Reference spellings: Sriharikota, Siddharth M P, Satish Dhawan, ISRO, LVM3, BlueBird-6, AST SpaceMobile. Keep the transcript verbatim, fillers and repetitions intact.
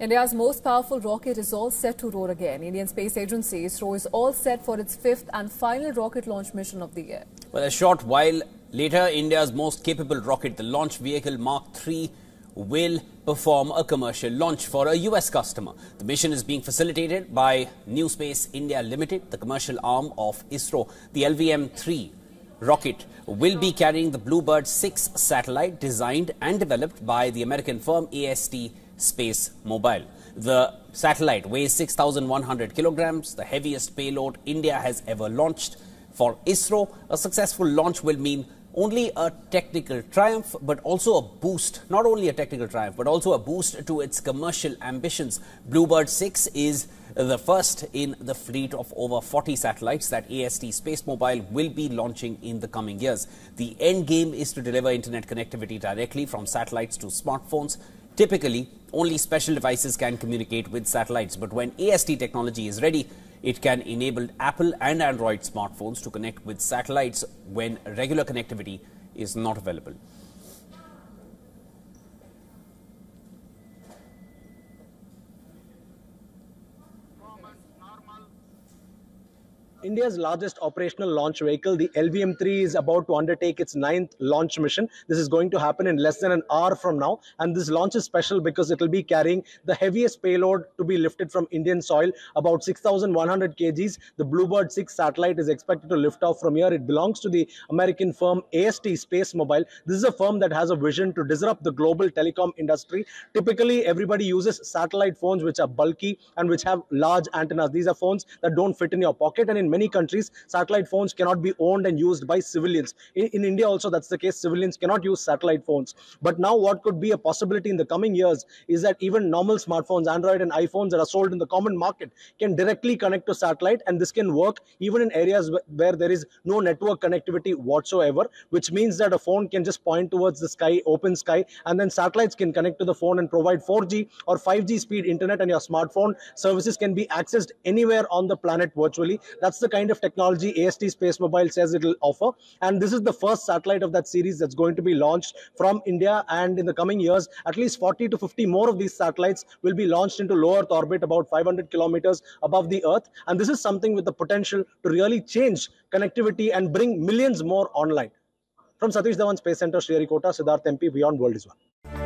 India's most powerful rocket is all set to roar again. Indian Space Agency ISRO is all set for its fifth and final rocket launch mission of the year. Well, a short while later, India's most capable rocket, the launch vehicle Mark three, will perform a commercial launch for a U S customer. The mission is being facilitated by New Space India Limited, the commercial arm of ISRO. The L V M three rocket will be carrying the BlueBird six satellite designed and developed by the American firm A S T SpaceMobile. The satellite weighs six thousand one hundred kilograms, the heaviest payload India has ever launched. For ISRO, a successful launch will mean only a technical triumph, but also a boost, not only a technical triumph, but also a boost to its commercial ambitions. BlueBird six is the first in the fleet of over forty satellites that A S T SpaceMobile will be launching in the coming years. The end game is to deliver internet connectivity directly from satellites to smartphones. Typically, only special devices can communicate with satellites, but when A S T technology is ready, it can enable Apple and Android smartphones to connect with satellites when regular connectivity is not available. India's largest operational launch vehicle, the L V M three, is about to undertake its ninth launch mission. This is going to happen in less than an hour from now. And this launch is special because it will be carrying the heaviest payload to be lifted from Indian soil, about six thousand one hundred kgs. The BlueBird six satellite is expected to lift off from here. It belongs to the American firm A S T SpaceMobile. This is a firm that has a vision to disrupt the global telecom industry. Typically, everybody uses satellite phones which are bulky and which have large antennas. These are phones that don't fit in your pocket, and in many countries, satellite phones cannot be owned and used by civilians. In, in India also, that's the case. Civilians cannot use satellite phones. But now what could be a possibility in the coming years is that even normal smartphones, Android and iPhones that are sold in the common market, can directly connect to satellite, and this can work even in areas wh where there is no network connectivity whatsoever, which means that a phone can just point towards the sky, open sky, and then satellites can connect to the phone and provide four G or five G speed internet, and your smartphone services can be accessed anywhere on the planet virtually. That's the kind of technology A S T SpaceMobile says it will offer. And this is the first satellite of that series that's going to be launched from India. And in the coming years, at least forty to fifty more of these satellites will be launched into low Earth orbit, about five hundred kilometers above the Earth. And this is something with the potential to really change connectivity and bring millions more online. From Satish Dhawan, Space Center, Sriharikota, Siddharth M P, Beyond World is One.